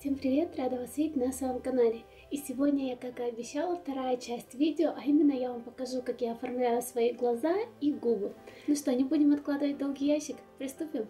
Всем привет! Рада вас видеть на своем канале. И сегодня я, как и обещала, вторая часть видео, а именно я вам покажу, как я оформляю свои глаза и губы. Ну что, не будем откладывать долгий ящик, приступим!